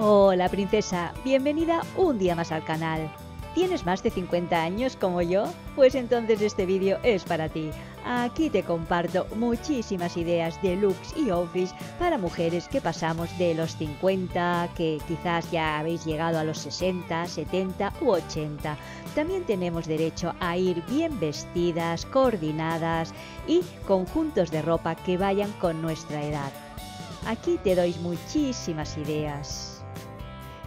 Hola princesa, bienvenida un día más al canal. ¿Tienes más de 50 años como yo? Pues entonces este vídeo es para ti. Aquí te comparto muchísimas ideas de looks y outfits para mujeres que pasamos de los 50, que quizás ya habéis llegado a los 60, 70 u 80. También tenemos derecho a ir bien vestidas, coordinadas y conjuntos de ropa que vayan con nuestra edad. Aquí te doy muchísimas ideas.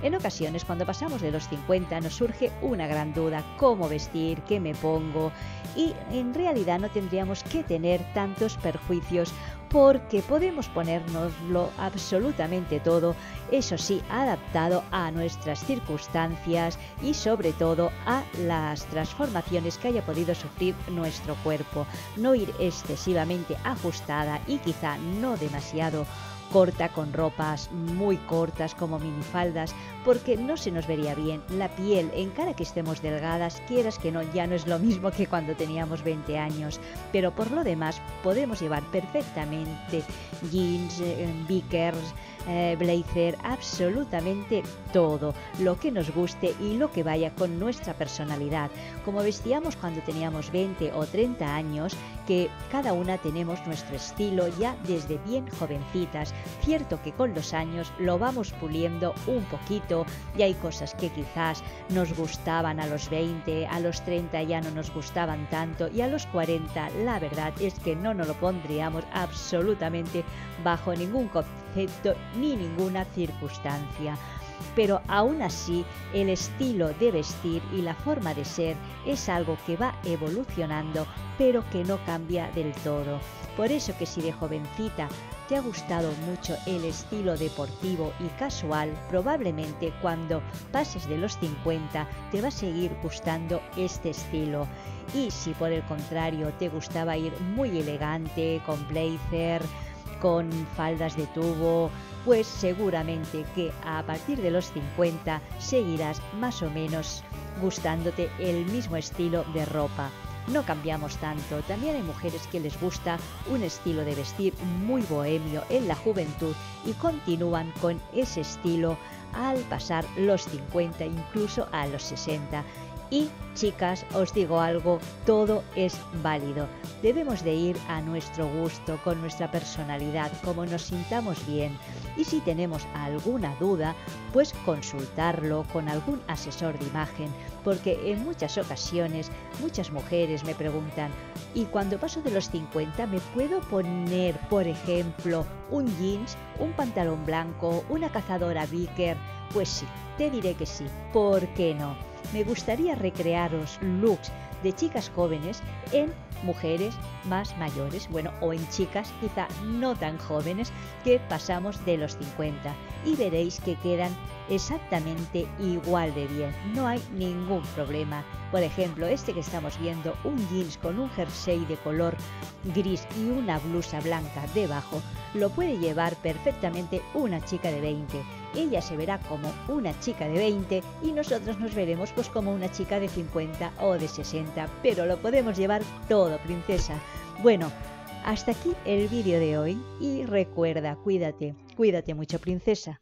En ocasiones, cuando pasamos de los 50, nos surge una gran duda: ¿cómo vestir? ¿Qué me pongo? Y en realidad no tendríamos que tener tantos perjuicios, porque podemos ponérnoslo absolutamente todo, eso sí, adaptado a nuestras circunstancias y sobre todo a las transformaciones que haya podido sufrir nuestro cuerpo. No ir excesivamente ajustada y quizá no demasiado corta, con ropas muy cortas como minifaldas, porque no se nos vería bien la piel. Encara que estemos delgadas, quieras que no, ya no es lo mismo que cuando teníamos 20 años, pero por lo demás podemos llevar perfectamente jeans, beakers, blazer, absolutamente todo lo que nos guste y lo que vaya con nuestra personalidad. Como vestíamos cuando teníamos 20 o 30 años, que cada una tenemos nuestro estilo ya desde bien jovencitas. Cierto que con los años lo vamos puliendo un poquito y hay cosas que quizás nos gustaban a los 20, a los 30 ya no nos gustaban tanto y a los 40 la verdad es que no nos lo pondríamos absolutamente bajo ningún concepto ni ninguna circunstancia. Pero aún así, el estilo de vestir y la forma de ser es algo que va evolucionando, pero que no cambia del todo. Por eso que si de jovencita te ha gustado mucho el estilo deportivo y casual, probablemente cuando pases de los 50 te va a seguir gustando este estilo. Y si por el contrario te gustaba ir muy elegante, con blazer, con faldas de tubo, pues seguramente que a partir de los 50 seguirás más o menos gustándote el mismo estilo de ropa. No cambiamos tanto. También hay mujeres que les gusta un estilo de vestir muy bohemio en la juventud y continúan con ese estilo al pasar los 50, incluso a los 60. Y chicas, os digo algo, todo es válido. Debemos de ir a nuestro gusto, con nuestra personalidad, como nos sintamos bien. Y si tenemos alguna duda, pues consultarlo con algún asesor de imagen, porque en muchas ocasiones muchas mujeres me preguntan: ¿y cuando paso de los 50 me puedo poner, por ejemplo, un jeans, un pantalón blanco, una cazadora biker? Pues sí, te diré que sí, ¿por qué no? Me gustaría recrearos looks de chicas jóvenes en mujeres más mayores, bueno, o en chicas quizá no tan jóvenes que pasamos de los 50, y veréis que quedan exactamente igual de bien, no hay ningún problema. Por ejemplo, este que estamos viendo, un jeans con un jersey de color gris y una blusa blanca debajo, lo puede llevar perfectamente una chica de 20. Ella se verá como una chica de 20 y nosotros nos veremos pues como una chica de 50 o de 60, pero lo podemos llevar todo, princesa. Bueno, hasta aquí el vídeo de hoy y recuerda, cuídate mucho, princesa.